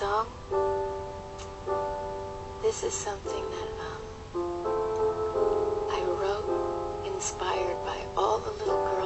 song, this is something that I wrote inspired by all the little girls